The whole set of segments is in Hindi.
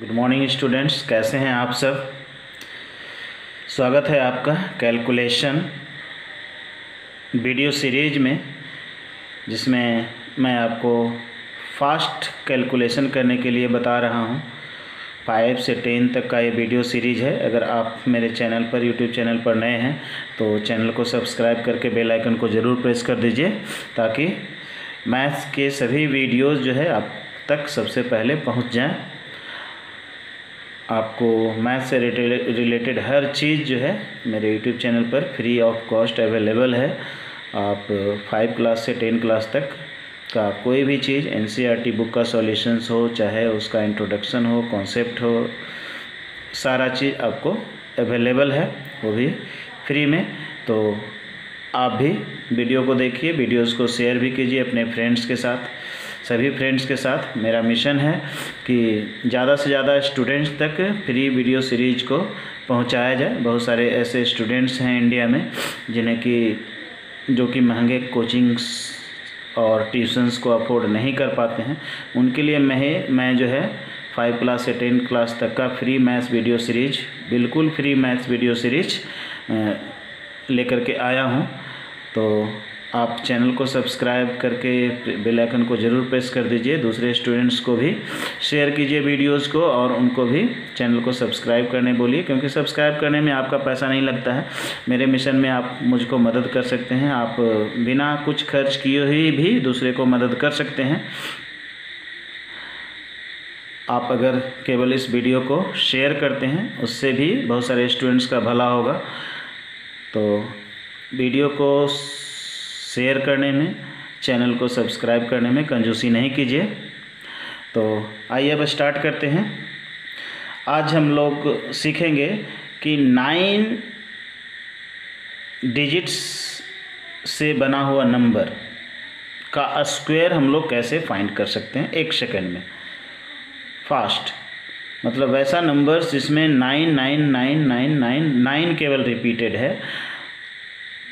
गुड मॉर्निंग स्टूडेंट्स, कैसे हैं आप सब। स्वागत है आपका कैलकुलेशन वीडियो सीरीज में, जिसमें मैं आपको फास्ट कैलकुलेशन करने के लिए बता रहा हूं। 5 से 10 तक का ये वीडियो सीरीज है। अगर आप मेरे चैनल पर, यूट्यूब चैनल पर नए हैं तो चैनल को सब्सक्राइब करके बेल आइकन को ज़रूर प्रेस कर दीजिए, ताकि मैथ्स के सभी वीडियोज़ जो है आप तक सबसे पहले पहुंच जाएं। आपको मैथ से रिलेटेड हर चीज़ जो है मेरे यूट्यूब चैनल पर फ्री ऑफ कॉस्ट अवेलेबल है। आप 5 क्लास से 10 क्लास तक का कोई भी चीज़, एनसीईआरटी बुक का सॉल्यूशंस हो, चाहे उसका इंट्रोडक्शन हो, कॉन्सेप्ट हो, सारा चीज़ आपको अवेलेबल है, वो भी फ्री में। तो आप भी वीडियो को देखिए, वीडियोस को शेयर भी कीजिए अपने फ्रेंड्स के साथ, सभी फ्रेंड्स के साथ। मेरा मिशन है कि ज़्यादा से ज़्यादा स्टूडेंट्स तक फ्री वीडियो सीरीज को पहुंचाया जाए। बहुत सारे ऐसे स्टूडेंट्स हैं इंडिया में जिन्हें कि जो कि महंगे कोचिंग्स और ट्यूशन्स को अफोर्ड नहीं कर पाते हैं, उनके लिए मैं जो है 5 क्लास से 10 क्लास तक का फ्री मैथ्स वीडियो सीरीज, बिल्कुल फ्री मैथ्स वीडियो सीरीज लेकर के आया हूं। तो आप चैनल को सब्सक्राइब करके बेल आइकन को ज़रूर प्रेस कर दीजिए। दूसरे स्टूडेंट्स को भी शेयर कीजिए वीडियोस को, और उनको भी चैनल को सब्सक्राइब करने बोलिए, क्योंकि सब्सक्राइब करने में आपका पैसा नहीं लगता है। मेरे मिशन में आप मुझको मदद कर सकते हैं, आप बिना कुछ खर्च किए ही भी दूसरे को मदद कर सकते हैं। आप अगर केवल इस वीडियो को शेयर करते हैं, उससे भी बहुत सारे स्टूडेंट्स का भला होगा। तो वीडियो को शेयर करने में, चैनल को सब्सक्राइब करने में कंजूसी नहीं कीजिए। तो आइए अब स्टार्ट करते हैं। आज हम लोग सीखेंगे कि 9 डिजिट्स से बना हुआ नंबर का स्क्वायर हम लोग कैसे फाइंड कर सकते हैं 1 सेकंड में। फास्ट मतलब वैसा नंबर्स जिसमें 9 9 9 9 9 9 केवल रिपीटेड है,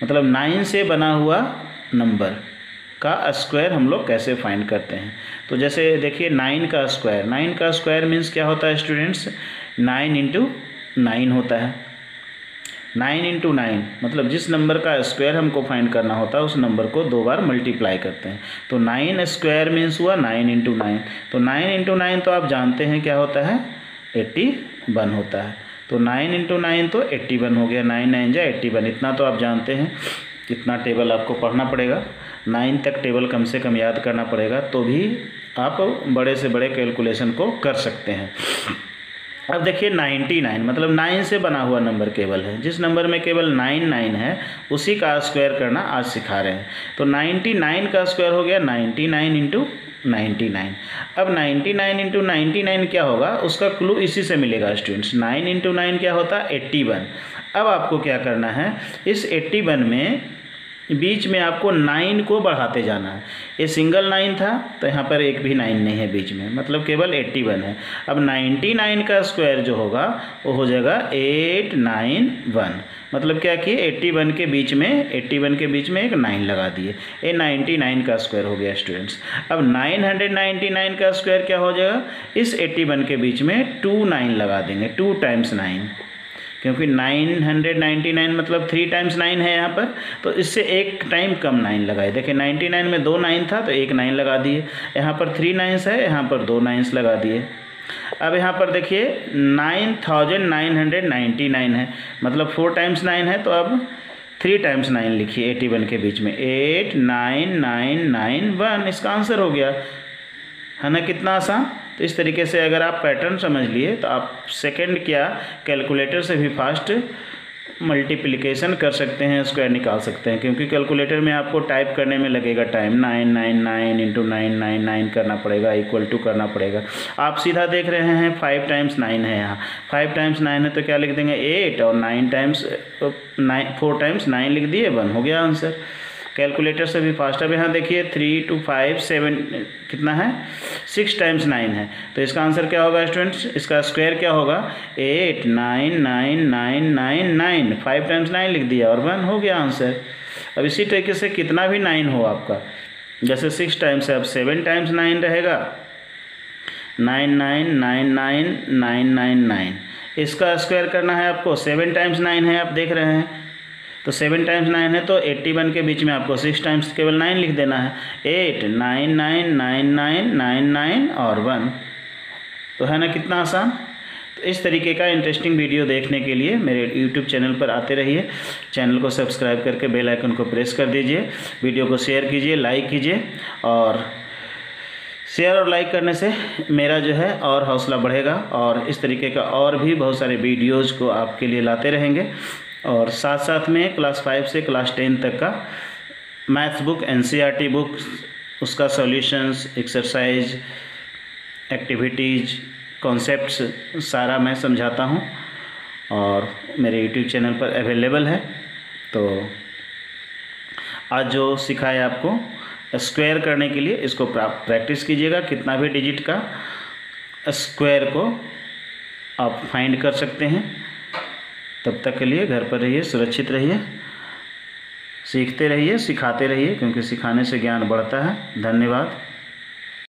मतलब 9 से बना हुआ नंबर का स्क्वायर हम लोग कैसे फाइंड करते हैं। तो जैसे देखिए 9 का स्क्वायर मीन्स क्या होता है स्टूडेंट्स, 9 इंटू 9 होता है। 9 इंटू 9 मतलब जिस नंबर का स्क्वायर हमको फाइंड करना होता है उस नंबर को 2 बार मल्टीप्लाई करते हैं। तो 9 स्क्वायर मीन्स हुआ 9 इंटू 9। तो 9 इंटू 9 तो आप जानते हैं क्या होता है, 81 होता है। तो 9 इंटू 9 तो 81 हो गया। 9 9 जा 81, इतना तो आप जानते हैं। इतना टेबल आपको पढ़ना पड़ेगा, 9 तक टेबल कम से कम याद करना पड़ेगा, तो भी आप बड़े से बड़े कैलकुलेशन को कर सकते हैं। अब देखिए 99 मतलब 9 से बना हुआ नंबर केवल है, जिस नंबर में केवल 9 9 है उसी का स्क्वायर करना आज सिखा रहे हैं। तो 99 का स्क्वायर हो गया 99 इंटू 99। अब 99 इंटू 99 क्या होगा, उसका क्लू इसी से मिलेगा स्टूडेंट्स। 9 इंटू 9 क्या होता है, 81। अब आपको क्या करना है, इस 81 में बीच में आपको 9 को बढ़ाते जाना है। ये सिंगल 9 था तो यहाँ पर एक भी 9 नहीं है बीच में, मतलब केवल 81 है। अब 99 का स्क्वायर जो होगा वो हो जाएगा 891। मतलब क्या कि 81 के बीच में, 81 के बीच में एक 9 लगा दिए, ये 99 का स्क्वायर हो गया स्टूडेंट्स। अब 999 का स्क्वायर क्या हो जाएगा, इस 81 के बीच में 29 लगा देंगे, 2 टाइम्स 9, क्योंकि 999 मतलब 3 टाइम्स 9 है यहाँ पर, तो इससे 1 टाइम कम 9 लगाए। देखिए 99 में 2 9 था तो 1 9 लगा दिए, यहाँ पर 3 9s है, यहाँ पर 2 9s लगा दिए। अब यहाँ पर देखिए 9999 है, मतलब 4 टाइम्स 9 है, तो अब 3 टाइम्स 9 लिखिए 81 के बीच में, 89991 इसका आंसर हो गया है ना। कितना आसान। तो इस तरीके से अगर आप पैटर्न समझ लिए तो आप सेकंड क्या कैलकुलेटर से भी फास्ट मल्टीप्लिकेशन कर सकते हैं, स्क्वायर निकाल सकते हैं, क्योंकि कैलकुलेटर में आपको टाइप करने में लगेगा टाइम। 9 9 9 इंटू 9 9 9 करना पड़ेगा, इक्वल टू करना पड़ेगा। आप सीधा देख रहे हैं 5 टाइम्स 9 है, यहाँ 5 टाइम्स 9 है तो क्या लिख देंगे 8, और 4 टाइम्स 9 लिख दिए, 1 हो गया आंसर। कैलकुलेटर से भी फास्ट। अब यहाँ देखिए 3 2 5 7 कितना है, 6 टाइम्स 9 है, तो इसका आंसर क्या होगा स्टूडेंट्स, इसका स्क्वायर क्या होगा 8 9 9 9 9 9, 5 टाइम्स 9 लिख दिया और 1 हो गया आंसर। अब इसी तरीके से कितना भी 9 हो आपका, जैसे 6 टाइम्स है, अब 7 टाइम्स 9 रहेगा, 9999999। इसका स्क्वायर करना है आपको, 7 टाइम्स 9 है, आप देख रहे हैं तो 7 टाइम्स 9 है तो 81 के बीच में आपको 6 टाइम्स केवल 9 लिख देना है। 8 9 9 9 9 9 9 और 1 तो है ना कितना आसान। तो इस तरीके का इंटरेस्टिंग वीडियो देखने के लिए मेरे YouTube चैनल पर आते रहिए। चैनल को सब्सक्राइब करके बेल आइकन को प्रेस कर दीजिए, वीडियो को शेयर कीजिए, लाइक कीजिए। और शेयर और लाइक करने से मेरा जो है और हौसला बढ़ेगा और इस तरीके का और भी बहुत सारे वीडियोज़ को आपके लिए लाते रहेंगे। और साथ साथ में क्लास 5 से क्लास 10 तक का मैथ्स बुक, NCERT बुक, उसका सॉल्यूशंस, एक्सरसाइज, एक्टिविटीज़, कॉन्सेप्ट्स सारा मैं समझाता हूं और मेरे यूट्यूब चैनल पर अवेलेबल है। तो आज जो सिखाया आपको स्क्वायर करने के लिए, इसको प्रैक्टिस कीजिएगा। कितना भी डिजिट का स्क्वायर को आप फाइंड कर सकते हैं। तब तक के लिए घर पर रहिए, सुरक्षित रहिए, सीखते रहिए, सिखाते रहिए, क्योंकि सिखाने से ज्ञान बढ़ता है। धन्यवाद।